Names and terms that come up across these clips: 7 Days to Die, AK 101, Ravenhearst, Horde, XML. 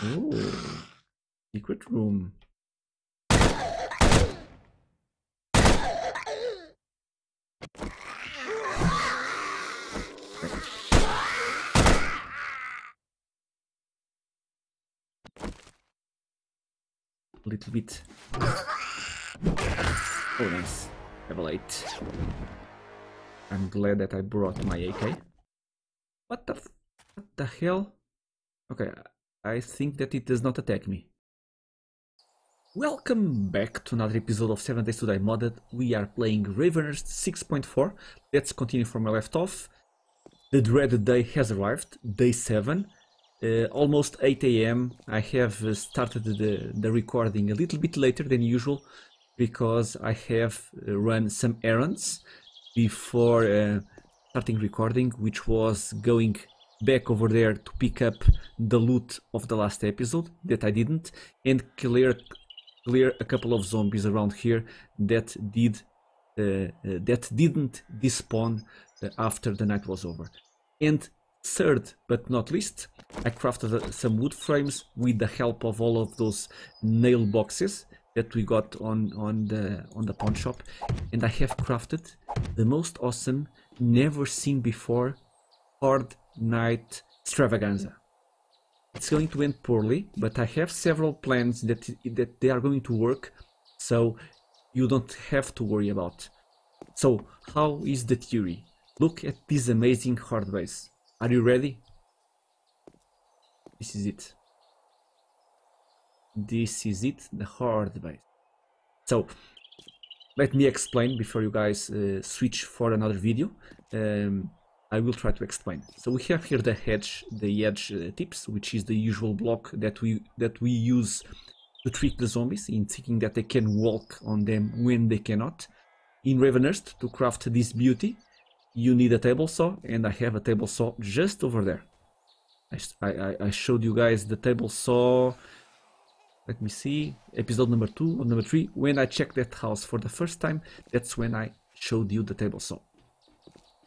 Oh, secret room. A little bit. Oh, nice. Level 8. I'm glad that I brought my AK. What the hell? Okay, I think that it does not attack me. Welcome back to another episode of 7 Days to Die Modded. We are playing Ravenhearst 6.4. Let's continue from where I left off. The dreaded day has arrived, day 7. Almost 8 AM. I have started the recording a little bit later than usual because I have run some errands before starting recording, which was going back over there to pick up the loot of the last episode that I didn't, and clear a couple of zombies around here that didn't despawn after the night was over. And third but not least, I crafted some wood frames with the help of all of those nail boxes that we got on the pawn shop, and I have crafted the most awesome, never seen before hard night extravaganza. It's going to end poorly, but I have several plans that they are going to work, so you don't have to worry about. So how is the theory? Look at this amazing hard base. Are you ready? This is it. This is it, the hard base. So, let me explain before you guys switch for another video. I will try to explain. So we have here the edge tips, which is the usual block that we use to trick the zombies in thinking that they can walk on them when they cannot. In Ravenhearst, to craft this beauty, you need a table saw, and I have a table saw just over there. I showed you guys the table saw, let me see, episode number 2 or number 3. When I checked that house for the first time, that's when I showed you the table saw.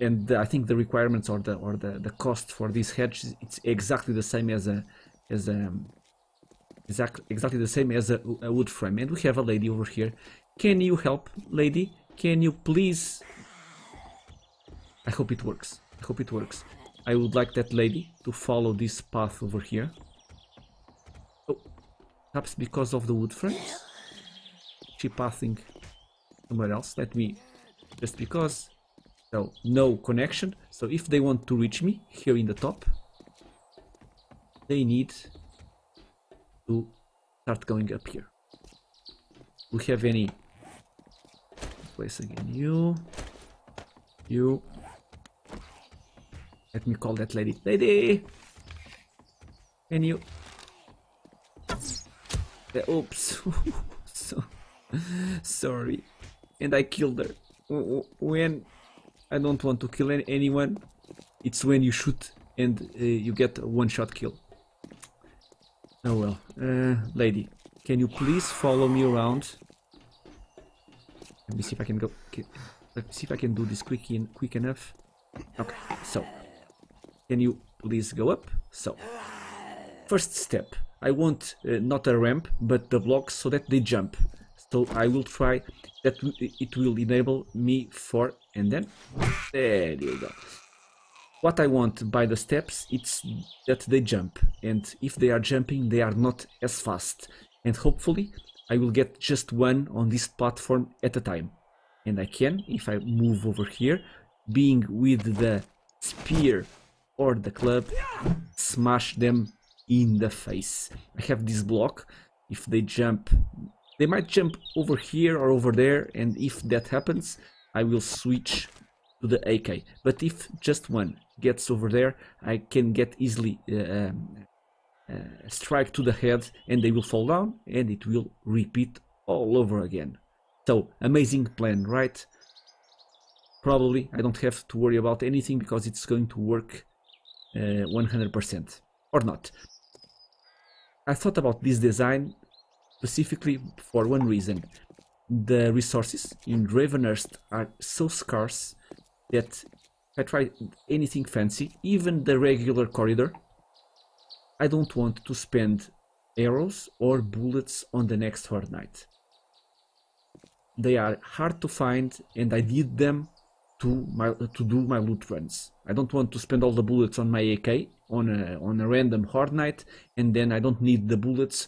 And I think the requirements or the cost for this hedge, it's exactly the same as a wood frame. And we have a lady over here. Can you help, lady? Can you please? I hope it works. I hope it works. I would like that lady to follow this path over here. Oh, perhaps because of the wood frames? She's passing somewhere else. Let me, just because. So, no connection. So if they want to reach me here in the top, they need to start going up here. Do we have any place again? You. Let me call that lady. Lady! Can you? Oops. So, sorry. And I killed her. When I don't want to kill anyone, it's when you shoot and you get a one-shot kill. Oh well. Lady, can you please follow me around? Let me see if I can go. Let me see if I can do this quick enough. Okay, so. Can you please go up? So, first step, I want not a ramp, but the blocks so that they jump. So I will try that it will enable me for, and then, there you go. What I want by the steps, it's that they jump. And if they are jumping, they are not as fast. And hopefully, I will get just one on this platform at a time. And I can, if I move over here, being with the spear or the club, smash them in the face. I have this block. If they jump, they might jump over here or over there, and if that happens, I will switch to the AK. But if just one gets over there, I can get easily a strike to the head, and they will fall down, and it will repeat all over again. So, amazing plan, right? Probably I don't have to worry about anything because it's going to work 100%, or not. I thought about this design specifically for one reason. The resources in Ravenhearst are so scarce that if I try anything fancy, even the regular corridor, I don't want to spend arrows or bullets on the next horde night. They are hard to find and I need them to do my loot runs. I don't want to spend all the bullets on my AK on a random horde night, and then I don't need the bullets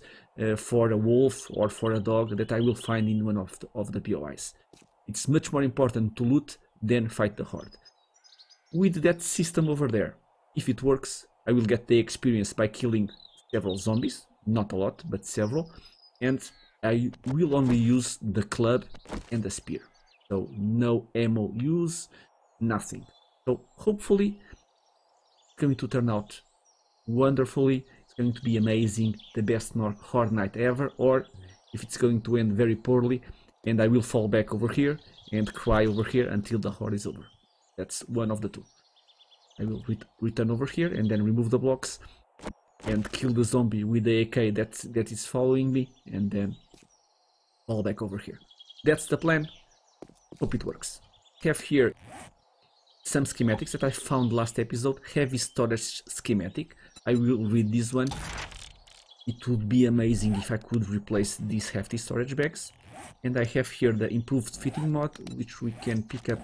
for a wolf or for a dog that I will find in one of the POIs. It's much more important to loot than fight the horde. With that system over there, if it works, I will get the experience by killing several zombies, not a lot, but several, and I will only use the club and the spear. So no ammo use, nothing. So hopefully it's going to turn out wonderfully, it's going to be amazing, the best horde night ever, or if it's going to end very poorly and I will fall back over here and cry over here until the horde is over. That's one of the two. I will return over here and then remove the blocks and kill the zombie with the AK that is following me and then fall back over here. That's the plan. Hope it works. Have here some schematics that I found last episode. Heavy storage schematic. I will read this one. It would be amazing if I could replace these hefty storage bags. And I have here the improved fitting mod, which we can pick up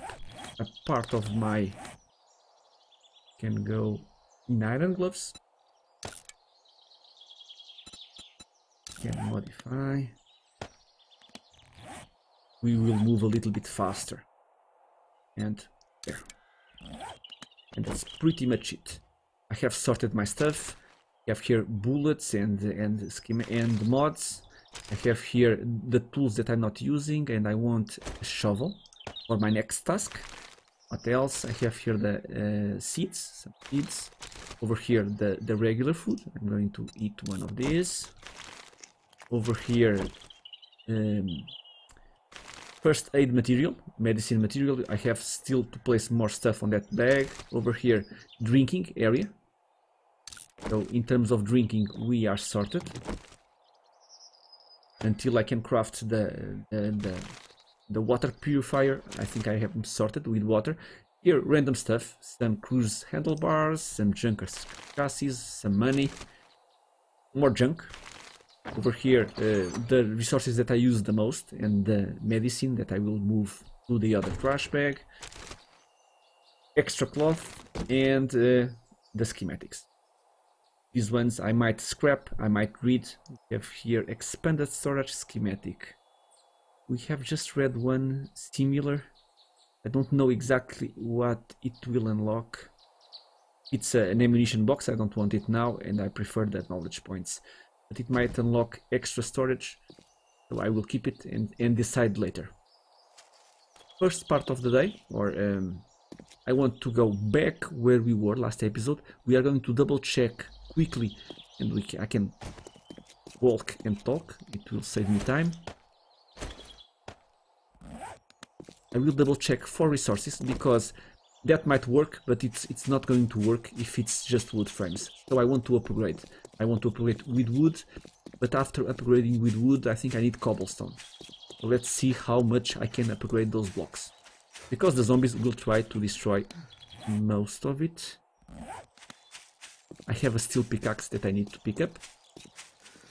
a part of my... Can go in iron gloves. Can modify. We will move a little bit faster. And there. And that's pretty much it. I have sorted my stuff. I have here bullets and mods. I have here the tools that I'm not using, and I want a shovel for my next task. What else? I have here the seeds, some seeds. Over here the regular food. I'm going to eat one of these. Over here, first aid material, medicine material. I have still to place more stuff on that bag. Over here, drinking area. So in terms of drinking, we are sorted. Until I can craft the water purifier, I think I have them sorted with water. Here, random stuff, some cruise handlebars, some junkers chassis, some money, more junk. Over here, the resources that I use the most and the medicine that I will move to the other trash bag. Extra cloth and the schematics. These ones I might scrap, I might read. We have here expanded storage schematic. We have just read one similar. I don't know exactly what it will unlock. It's an ammunition box, I don't want it now, and I prefer the knowledge points. But it might unlock extra storage, so I will keep it and decide later. First part of the day, or I want to go back where we were last episode. We are going to double check quickly, and I can walk and talk, it will save me time. I will double check for resources because that might work, but it's not going to work if it's just wood frames. So I want to upgrade. I want to upgrade with wood, but after upgrading with wood, I think I need cobblestone. So let's see how much I can upgrade those blocks. Because the zombies will try to destroy most of it. I have a steel pickaxe that I need to pick up.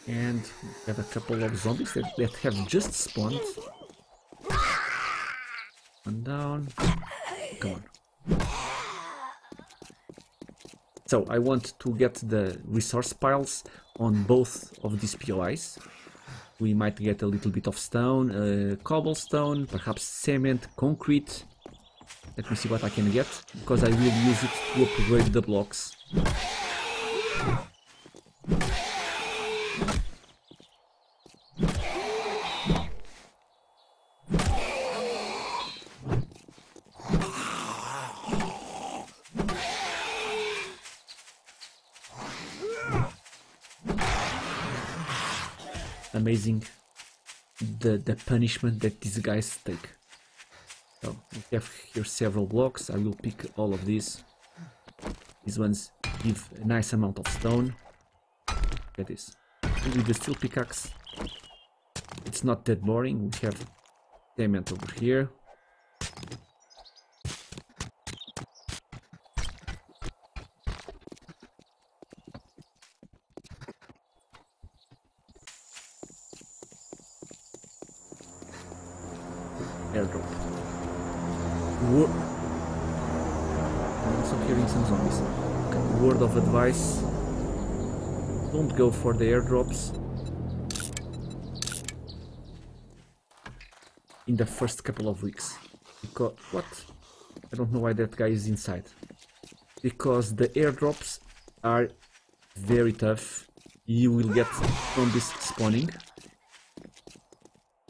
And we have a couple of zombies that have just spawned. One down. Come on. So I want to get the resource piles on both of these POIs. We might get a little bit of stone, cobblestone, perhaps cement, concrete. Let me see what I can get, because I will use it to upgrade the blocks. Amazing the punishment that these guys take. So we have here several blocks. I will pick all of these. These ones give a nice amount of stone. Look at this. And with the steel pickaxe, it's not that boring. We have cement over here. Word. I'm also hearing some zombies. Okay. Word of advice. Don't go for the airdrops in the first couple of weeks. Because... what? I don't know why that guy is inside. Because the airdrops are very tough. You will get zombies spawning.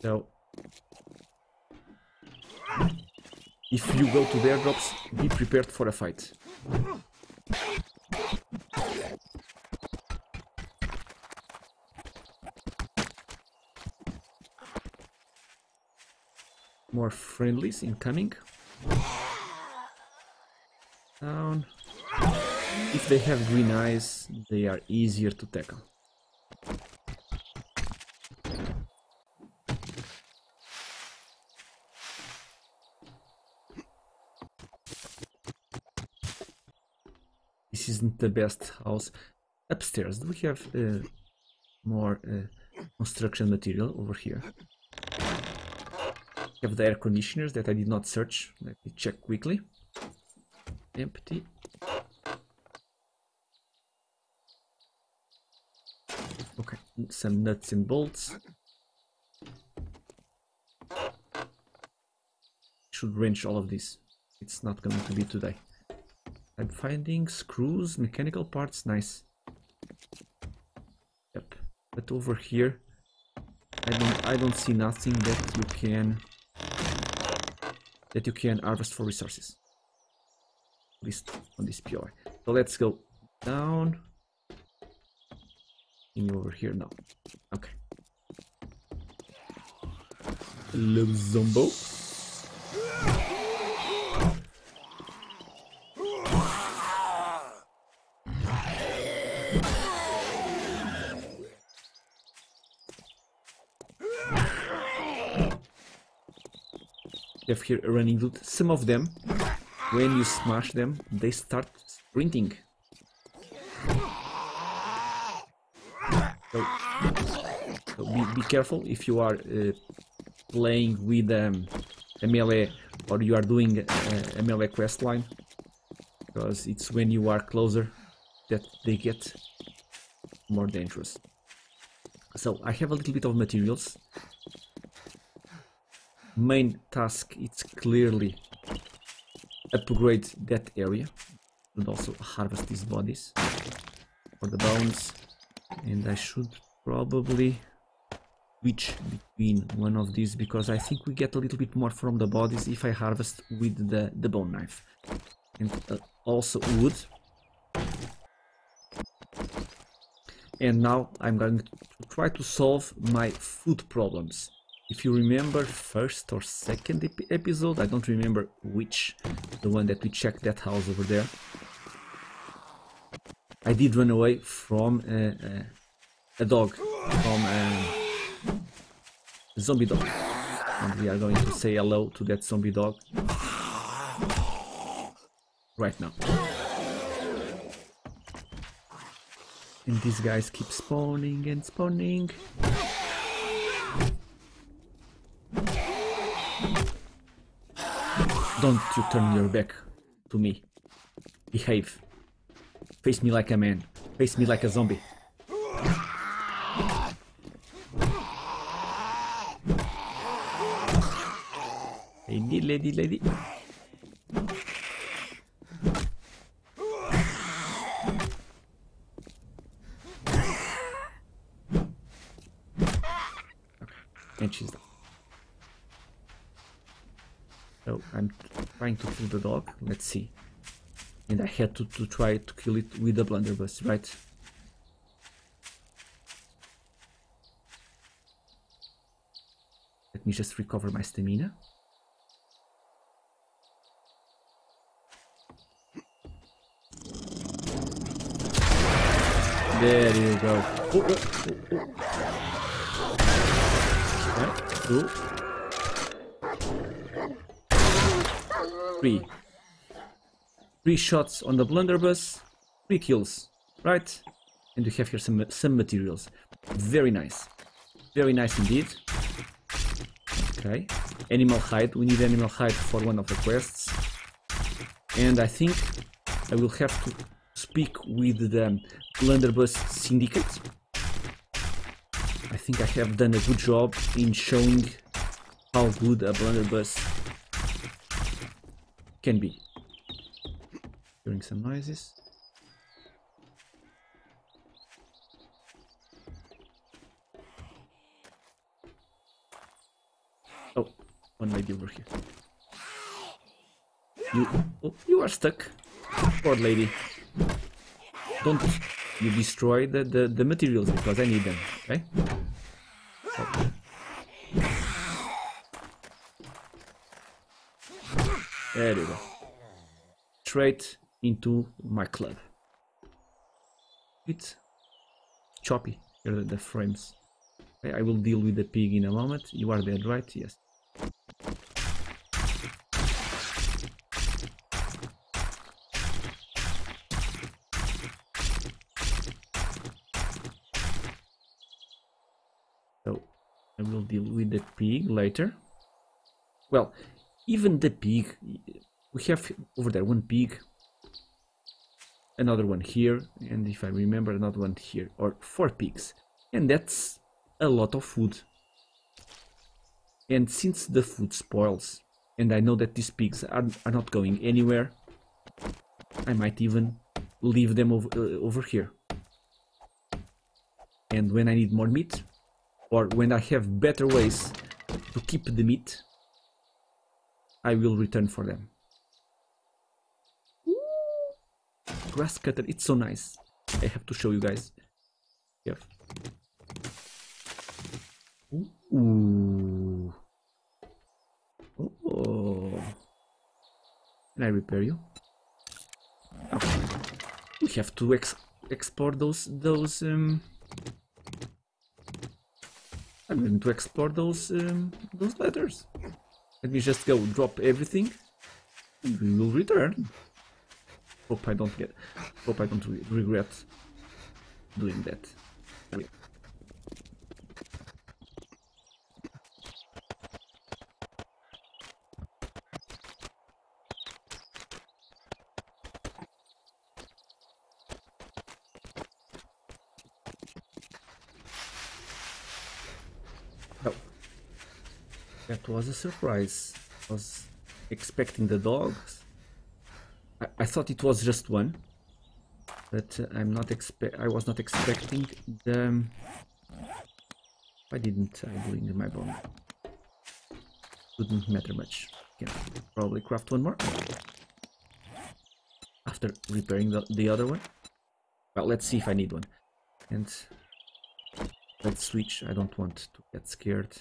So... if you go to the airdrops, be prepared for a fight. More friendlies incoming. Down. If they have green eyes, they are easier to tackle. This isn't the best house. Upstairs, do we have more construction material over here? We have the air conditioners that I did not search. Let me check quickly. Empty. Okay, some nuts and bolts. Should wrench all of this. It's not going to be today. I'm finding screws, mechanical parts, nice. Yep. But over here I don't see nothing that you can harvest for resources. At least on this POI. So let's go down. Over here now. Okay. Hello, Zombo. You have here a running dude. Some of them, when you smash them, they start sprinting. So be careful if you are playing with a melee or you are doing a melee quest line, because it's when you are closer that they get more dangerous. So I have a little bit of materials. Main task, it's clearly upgrade that area and also harvest these bodies for the bones. And I should probably switch between one of these, because I think we get a little bit more from the bodies if I harvest with the bone knife. And also wood. And now I'm going to try to solve my food problems. If you remember first or second episode, I don't remember which, the one that we checked that house over there. I did run away from a dog, from a zombie dog, and we are going to say hello to that zombie dog right now. And these guys keep spawning and spawning. Don't you turn your back to me. Behave. Face me like a man. Face me like a zombie. Lady, lady, lady. And she's done. So I'm trying to kill the dog. Let's see. And I had to try to kill it with a blunderbuss, right? Let me just recover my stamina. There you go. Oh, oh, oh, oh. One, two, three. 3 shots on the blunderbuss, 3 kills, right? And we have here some materials. Very nice indeed. Okay. Animal hide. We need animal hide for one of the quests. And I think I will have to speak with the Blunderbuss Syndicate. I think I have done a good job in showing how good a blunderbuss can be. Hearing some noises. Oh, one lady over here. You are stuck. Poor lady. Don't you destroy the materials, because I need them, okay? Oh. There we go. Straight into my club. It's choppy. Here are the frames. Okay, I will deal with the pig in a moment. You are dead, right? Yes. So I will deal with the pig later. Well, even the pig, we have over there one pig, another one here, and if I remember, another one here, or 4 pigs. And that's a lot of food. And since the food spoils, and I know that these pigs are not going anywhere, I might even leave them over here. And when I need more meat, or when I have better ways to keep the meat, I will return for them. Grass cutter, it's so nice. I have to show you guys. Here. Ooh. Oh. Can I repair you? Okay. We have to export those. I'm going to export those letters. Let me just go drop everything, and we will return. Hope I don't regret doing that. Okay. That was a surprise. I was expecting the dogs. I thought it was just one, but I was not expecting them. Why didn't I bring my bomb? Wouldn't matter much. Can probably craft one more after repairing the other one. Well, let's see if I need one. And let's switch. I don't want to get scared.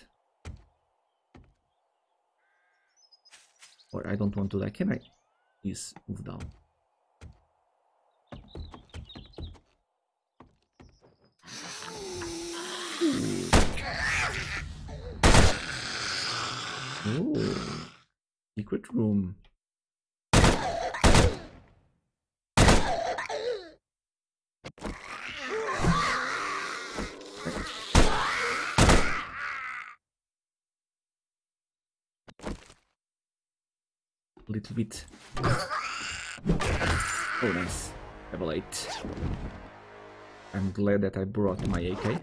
Or I don't want to die. Can I please move down? Oh, secret room. Little bit. Oh, nice. Level 8. I'm glad that I brought my AK.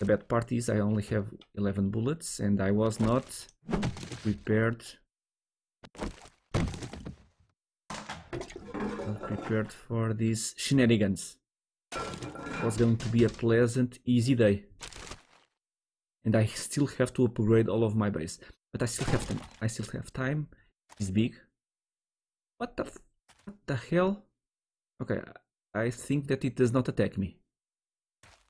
The bad part is I only have 11 bullets and I was not prepared for these shenanigans. It was going to be a pleasant, easy day. And I still have to upgrade all of my base. But I still have time. I still have time. It's big. What the hell? Okay, I think that it does not attack me.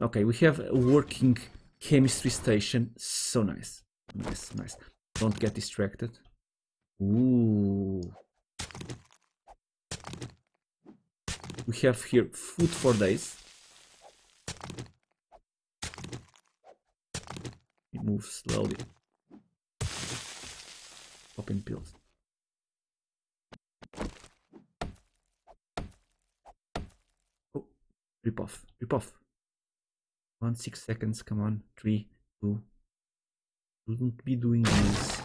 Okay, we have a working chemistry station. So nice. Nice, nice. Don't get distracted. Ooh. We have here food for days. We move slowly. Open pills. Rip off, rip off. 1, 6 seconds, come on. 3, 2, Shouldn't be doing this.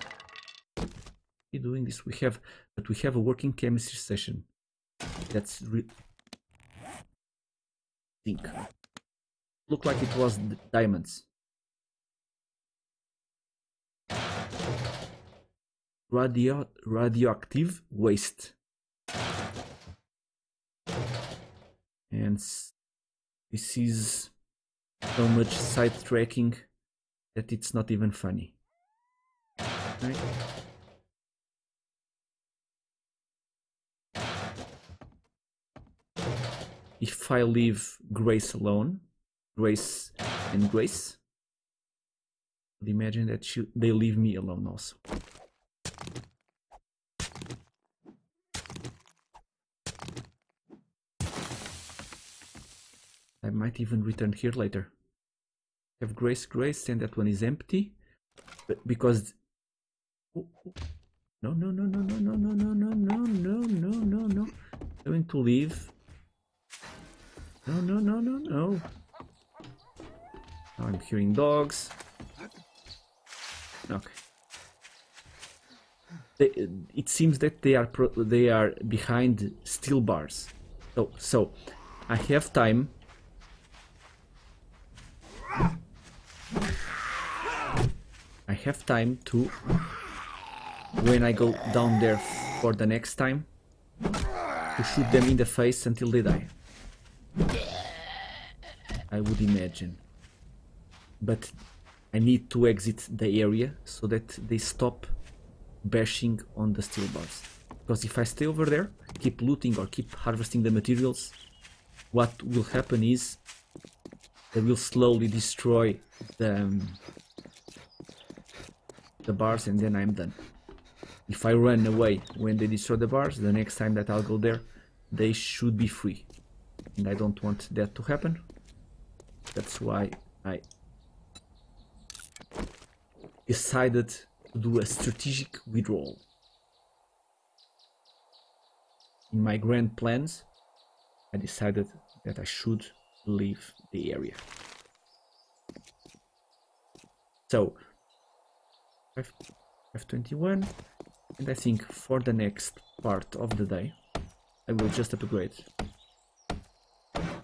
We have, but we have a working chemistry session. That's think. Looked like it was the diamonds. Radioactive waste. And this is so much sidetracking that it's not even funny. Right? If I leave Grace alone, Grace, I'd imagine that they leave me alone also. I might even return here later. Have Grace, and that one is empty, but because no. Going to leave. No. I'm hearing dogs. Okay. It seems that they are behind steel bars. So I have time. To, when I go down there for the next time, to shoot them in the face until they die. I would imagine. But I need to exit the area so that they stop bashing on the steel bars. Because if I stay over there, keep looting or keep harvesting the materials, what will happen is they will slowly destroy the bars, and then I'm done. If I run away when they destroy the bars, the next time that I'll go there, they should be free. And I don't want that to happen. That's why I decided to do a strategic withdrawal. In my grand plans, I decided that I should leave the area. So 5:21, and I think for the next part of the day I will just upgrade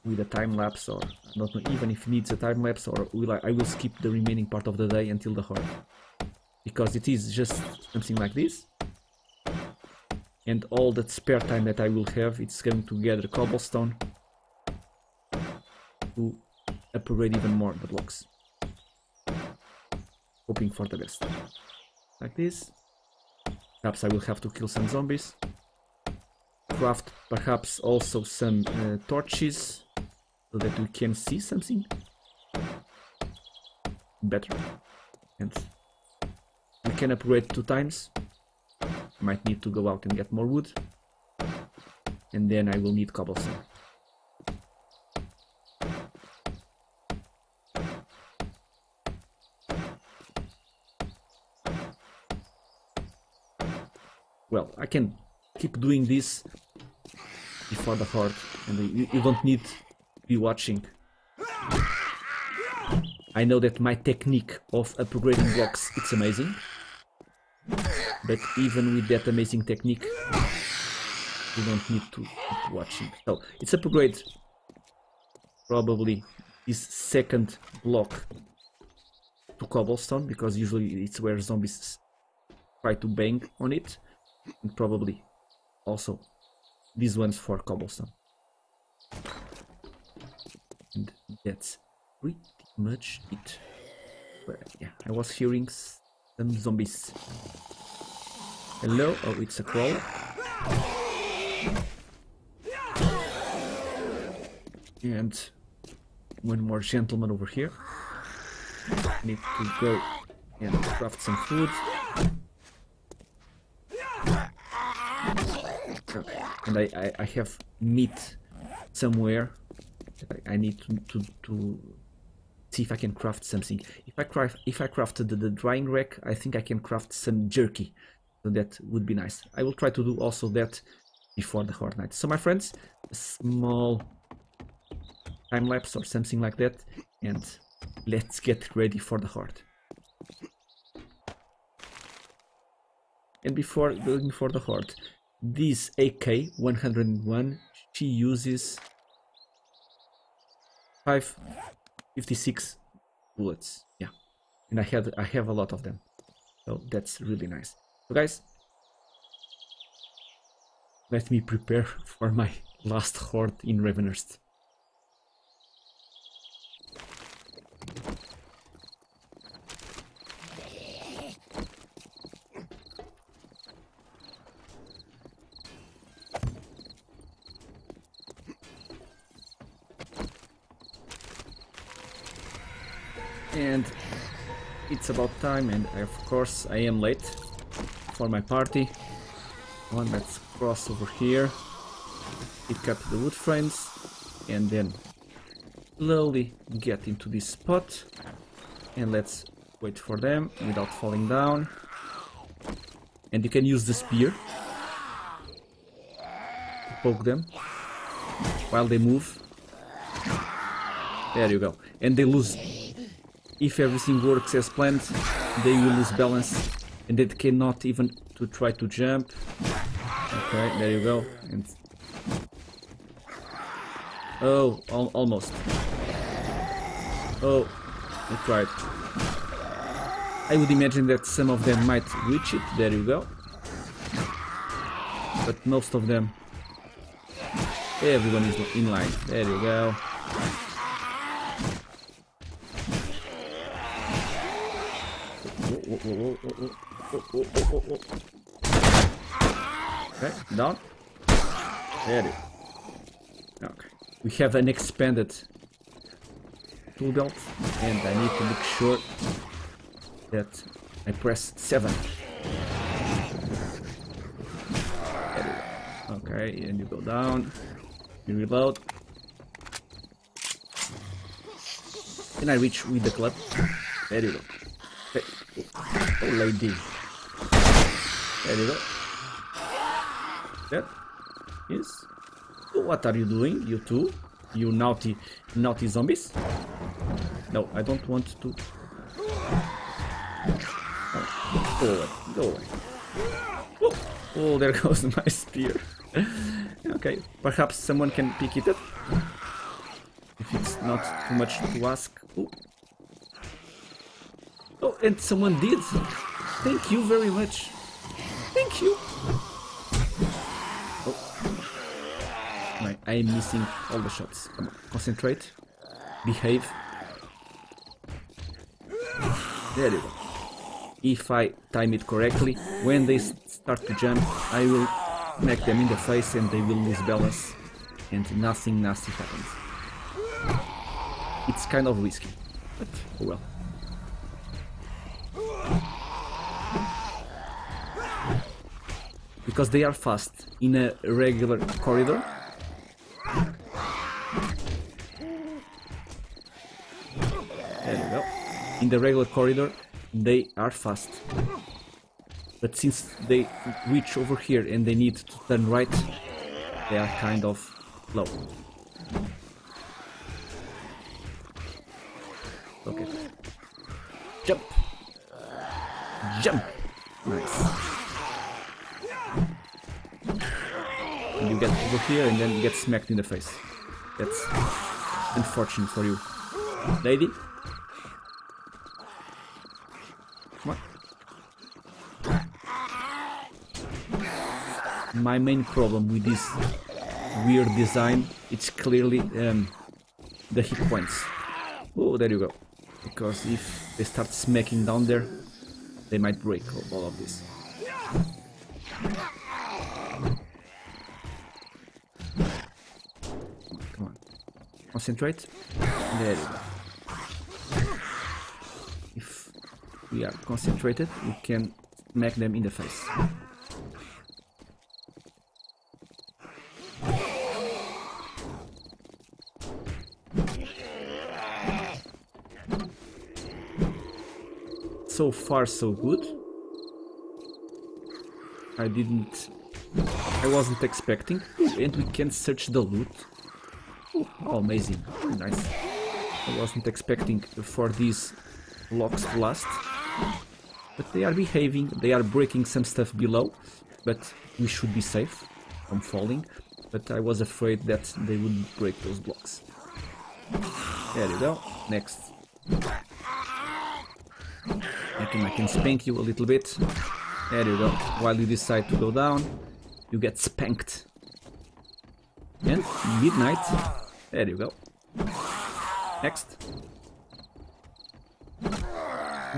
with a time lapse, or I don't know even if it needs a time lapse, or I will skip the remaining part of the day until the horde, because it is just something like this, and all that spare time that I will have, it's going to gather cobblestone to upgrade even more the blocks. Hoping for the best. Like this. Perhaps I will have to kill some zombies. Craft perhaps also some torches, so that we can see something better. And we can upgrade 2 times. Might need to go out and get more wood. And then I will need cobblestone. Well, I can keep doing this before the horde, and you don't need to be watching. I know that my technique of upgrading blocks, it's amazing. But even with that amazing technique, you don't need to keep watching. So, it's upgrade probably this second block to cobblestone, because usually it's where zombies try to bang on it. And probably also these ones for cobblestone, and that's pretty much it. But yeah, I was hearing some zombies. Hello. Oh, it's a crawl. And one more gentleman over here. Need to go and craft some food. Okay. And I have meat somewhere. I need to see if I can craft something. If I crafted the drying rack, I think I can craft some jerky. So that would be nice. I will try to do also that before the horde night. So my friends, a small time lapse or something like that, and let's get ready for the horde. and before going for the horde. This AK 101, she uses 56 bullets. Yeah, and I have a lot of them, so that's really nice. So guys, let me prepare for my last horde in Ravenhearst. And it's about time, and of course I am late for my party. One, let's cross over here, pick up the wood frames, and then slowly get into this spot, and let's wait for them without falling down. And you can use the spear to poke them while they move. There you go. And they lose. If everything works as planned, they will lose balance and they cannot even to try to jump. Okay, there you go. And oh, almost. Oh, I tried. I would imagine that some of them might reach it. There you go. But most of them, everyone is in line. There you go. Okay, down. There it is. Okay. We have an expanded tool belt, and I need to make sure that I press 7. There you go. Okay, and you go down. You reload. And I reach with the club. There you go. Okay. Oh, lady. There you go. That is. What are you doing, you two? You naughty zombies. No, I don't want to. Oh, go away. Go away. Oh, oh, there goes my spear. Okay, perhaps someone can pick it up. If it's not too much to ask. Oh. Oh, and someone did. Thank you very much. Thank you. Oh, I am missing all the shots. Come on, concentrate. Behave. There you go. If I time it correctly, when they start to jump, I will smack them in the face and they will lose balance. And nothing nasty happens. It's kind of risky, but oh well. Because they are fast in a regular corridor. There you go. In the regular corridor, they are fast. But since they reach over here and they need to turn right, they are kind of low. Okay. Jump! Jump! Nice. You get over here and then get smacked in the face. That's unfortunate for you. Lady? Come on. My main problem with this weird design, it's clearly the hit points. Oh, there you go. Because if they start smacking down there, they might break all of this. Concentrate. There you go. If we are concentrated, we can smack them in the face. So far, so good. I wasn't expecting. And we can search the loot. Oh, amazing. Nice. I wasn't expecting for these locks to last. But they are behaving, they are breaking some stuff below, but we should be safe from falling. But I was afraid that they would break those blocks. There you go, next. I can spank you a little bit. There you go. While you decide to go down, you get spanked. And midnight. There you go. Next.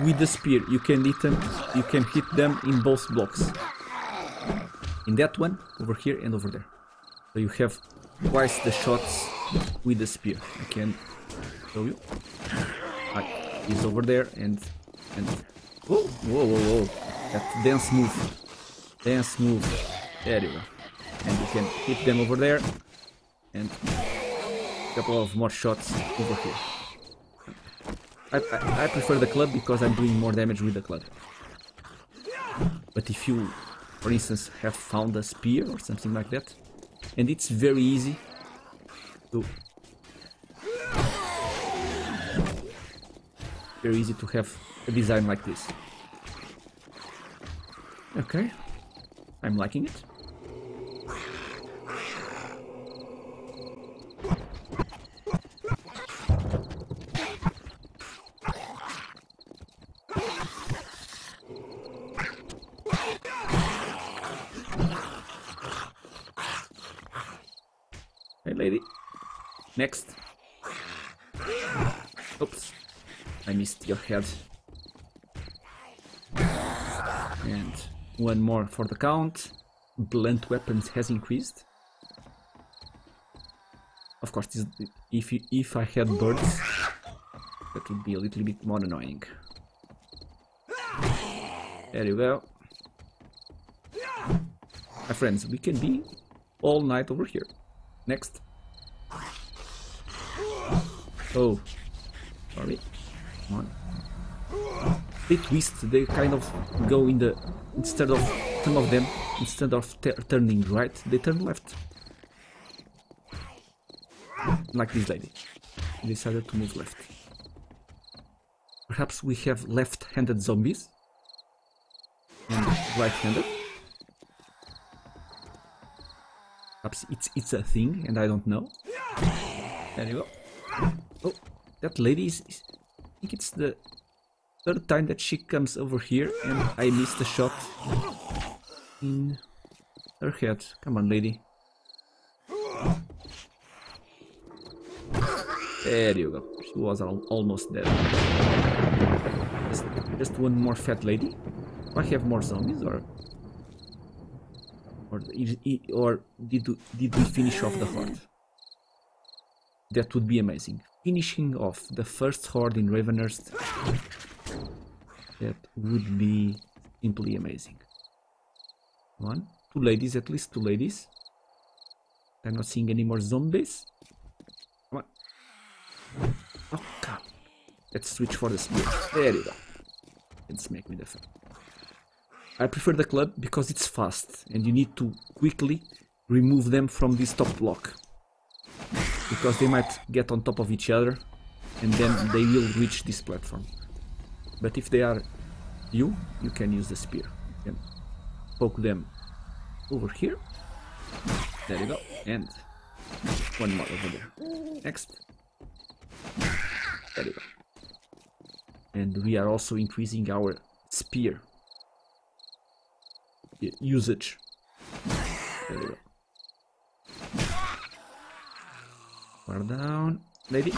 With the spear, you can hit them. You can hit them in both blocks. In that one, over here and over there. So you have twice the shots with the spear. I can show you. He's over there and oh, whoa, whoa, whoa! That dance move. There you go. And you can hit them over there, and a couple of more shots over here. I prefer the club because I'm doing more damage with the club. But if you, for instance, have found a spear or something like that, and it's very easy to. Very easy to have a design like this. Okay, I'm liking it. Hey lady, next. Oops. I missed your head. And one more for the count. Blunt weapons has increased. Of course, this, if I had birds, that would be a little bit more annoying. There you go. My friends, we can be all night over here. Next. Oh, sorry. On. They twist, they kind of go in the, instead of, some of them, instead of turning right, they turn left. Like this lady. They decided to move left. Perhaps we have left-handed zombies. And right-handed. Perhaps it's a thing and I don't know. There you go. Oh, that lady is I think it's the third time that she comes over here and I missed the shot in her head. Come on, lady. There you go. She was almost dead. Just one more fat lady. Do I have more zombies or did we finish off the horde? That would be amazing. Finishing off the first horde in Ravenhearst, that would be simply amazing. One, two ladies, at least two ladies. I'm not seeing any more zombies. Come on. Oh, come. Let's switch for the spear. There you go. Let's make me the fun. I prefer the club because it's fast and you need to quickly remove them from this top block. Because they might get on top of each other and then they will reach this platform. But if they are you can use the spear. You can poke them over here. There you go. And one more over there. Next. There you go. And we are also increasing our spear usage. There you go. You are down, lady.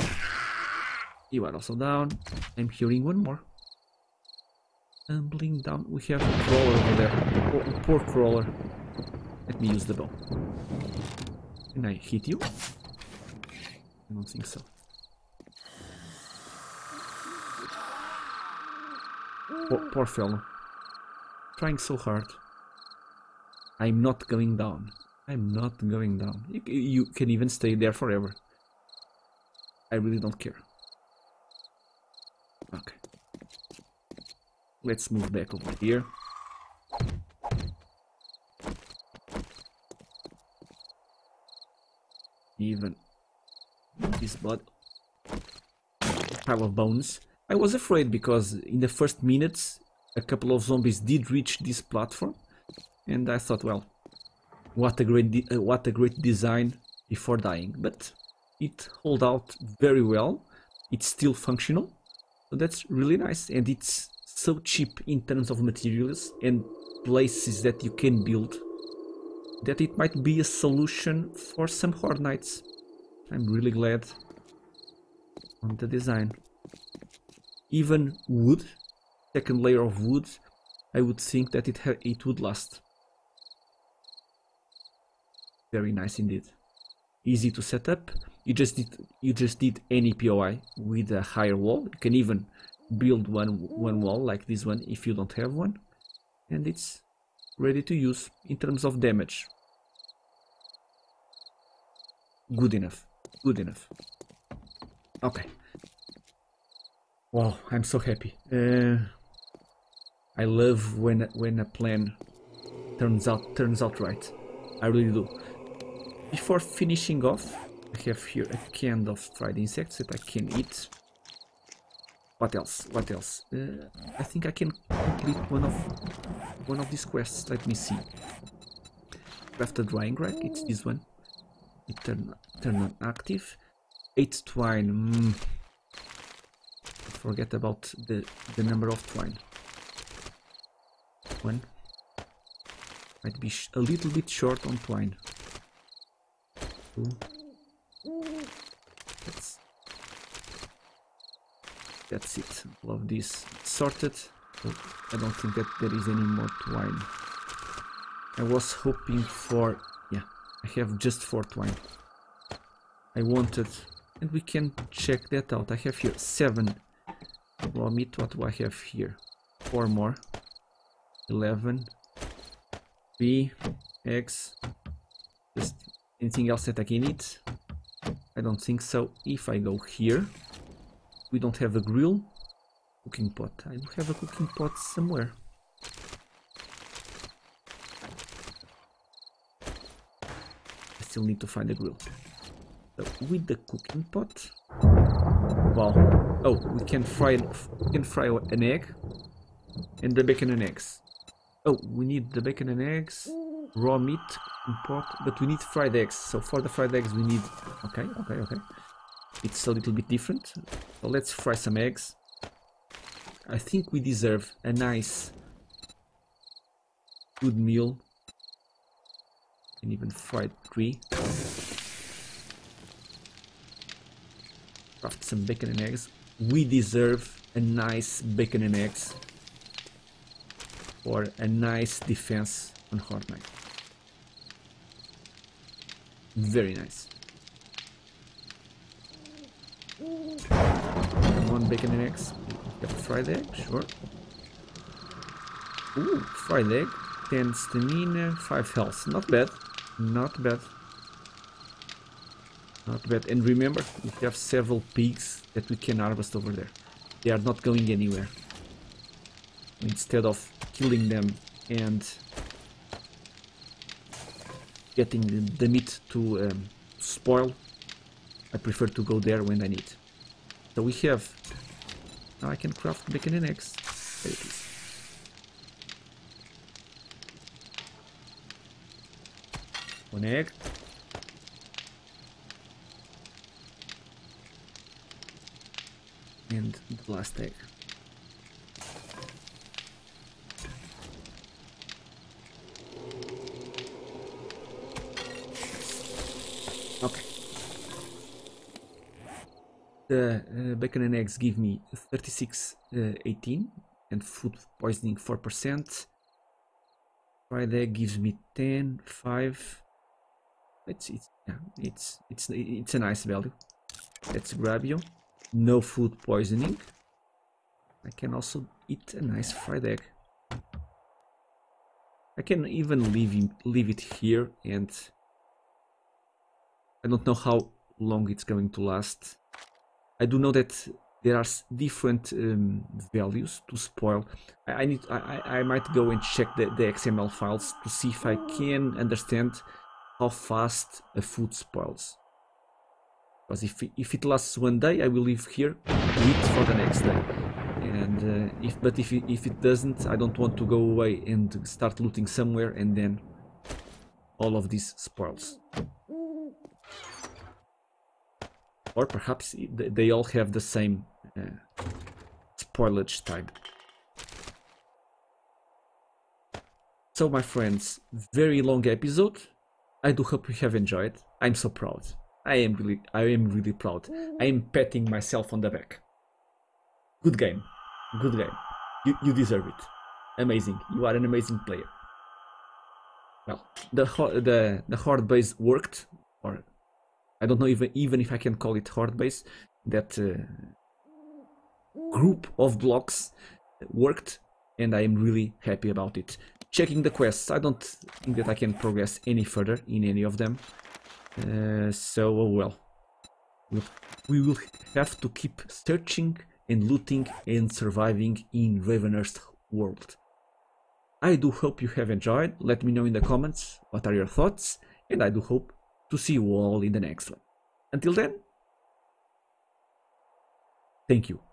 You are also down. I'm hearing one more. Tumbling down. We have a crawler over there. Oh, poor crawler. Let me use the bow. Can I hit you? I don't think so. Poor fellow. Trying so hard. I'm not going down. I'm not going down. You can even stay there forever. I really don't care. Okay. Let's move back over here. Even this pile of bones. I was afraid because in the first minutes a couple of zombies did reach this platform, and I thought, well, what a great design before dying. But it held out very well. It's still functional, so that's really nice. And it's so cheap in terms of materials and places that you can build, that it might be a solution for some horde nights. I'm really glad on the design. Even wood, second layer of wood, I would think that it would last. Very nice indeed. Easy to set up. You just need any POI with a higher wall. You can even build one wall like this one if you don't have one, and it's ready to use in terms of damage. Good enough. Good enough. Okay. Wow, I'm so happy. I love when a plan turns out right. I really do. Before finishing off, I have here a can of fried insects that I can eat. What else? What else? I think I can complete one of these quests. Let me see. Craft a drying rack. It's this one. It turn on active. 8 twine. Forget about the number of twine. One. Might be a little bit short on twine. Two. That's it. Love this. It's sorted. I don't think that there is any more twine. I was hoping for... yeah, I have just 4 twine. I wanted... and we can check that out. I have here 7 raw meat. What do I have here? 4 more. 11. 3 eggs. Just anything else that I can eat? I don't think so. If I go here... we don't have a grill. Cooking pot. I do have a cooking pot somewhere. I still need to find a grill. So with the cooking pot. Wow. Oh, we can fry an egg. And the bacon and eggs. Oh, we need the bacon and eggs. Raw meat. Cooking pot. But we need fried eggs. So for the fried eggs we need... okay, okay, okay. It's a little bit different. So let's fry some eggs. I think we deserve a nice good meal. And even fried 3. Craft some bacon and eggs. We deserve a nice bacon and eggs. Or a nice defense on Horde Night. Very nice. One bacon and eggs. Got fried egg, sure. Ooh, fried egg. 10 stamina, 5 health. Not bad. Not bad. Not bad. And remember, we have several pigs that we can harvest over there. They are not going anywhere. Instead of killing them and getting the meat to spoil, I prefer to go there when I need. So we have... now I can craft bacon and eggs. There it is. One egg. And the last egg. Okay. The bacon and eggs give me 36, 18, and food poisoning 4%. Fried egg gives me 10, 5. It's a nice value. Let's grab you. No food poisoning. I can also eat a nice fried egg. I can even leave it here, and I don't know how long it's going to last. I do know that there are different values to spoil. I might go and check the XML files to see if I can understand how fast a food spoils. Because if it lasts 1 day, I will leave here, wait for the next day, and and if it doesn't, I don't want to go away and start looting somewhere and then all of these spoils. Or perhaps they all have the same spoilage type. So my friends, very long episode. I do hope you have enjoyed. I'm so proud. I am really proud. I am patting myself on the back. Good game. Good game. You deserve it. Amazing. You are an amazing player. Well, the hard base worked, or I don't know even if I can call it hard base. That group of blocks worked, and I am really happy about it. Checking the quests, I don't think that I can progress any further in any of them. We will have to keep searching and looting and surviving in Ravenhearst world. I do hope you have enjoyed. Let me know in the comments what are your thoughts, and I do hope to see you all in the next one. Until then, thank you.